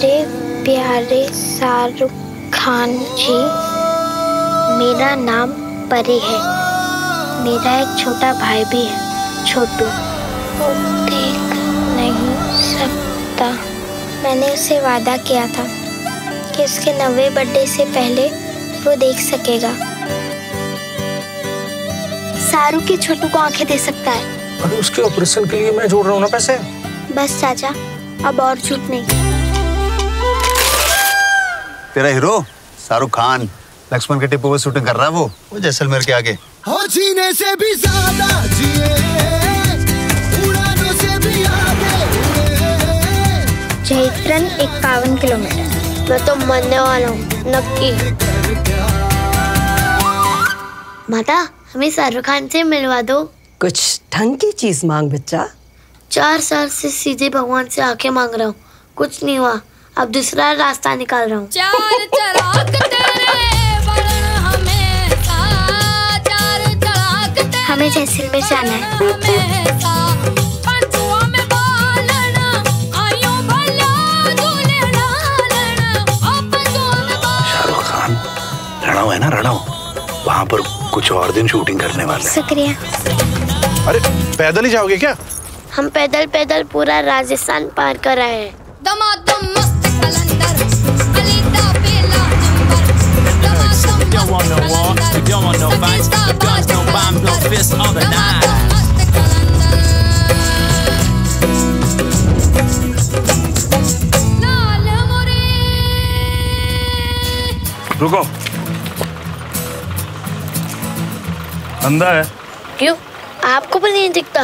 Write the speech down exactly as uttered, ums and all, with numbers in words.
मेरे प्यारे शाहरुख खान जी, मेरा नाम परी है। मेरा एक छोटा भाई भी है, छोटू। वो देख नहीं सकता। मैंने उसे वादा किया था कि उसके नवे बर्थडे से पहले वो देख सकेगा। शाहरुख के छोटू को आंखें दे सकता है। अरे उसके ऑपरेशन के लिए मैं जोड़ रहा हूँ ना पैसे। बस चाचा, अब और झूठ नहीं। तेरा हीरो शाहरुख खान लक्ष्मण के टिप्पो पे शूटिंग कर रहा है। वो वो जैसलमेर के आगे। और जीने से भी ज़्यादा जिए, उड़ानों से भी आगे उड़े। जैत्रन इक्यावन किलोमीटर। मैं तो मरने वाला हूँ नक्की। माता, हमें शाहरुख खान से मिलवा दो। कुछ ढंग की चीज मांग बच्चा। चार साल से सीधे भगवान से आंखें मांग रहा हूँ, कुछ नहीं हुआ। अब दूसरा रास्ता निकाल रहा हूँ। चार तलाक तेरे वरन हमेशा, चार तलाक तेरे हमें जैसलमेर जाना है। शाहरुख खान रणव है ना, रणव वहाँ पर कुछ और दिन शूटिंग करने वाले हैं। शुक्रिया। अरे पैदल ही जाओगे क्या? हम पैदल पैदल पूरा राजस्थान पार कर रहे हैं। दमादम मस्त कलंदर, अली दा बेला जंबर, दमादम मस्त कलंदर, लाल मोरे। रुको, अंधा है क्यों? आपको भी नहीं दिखता।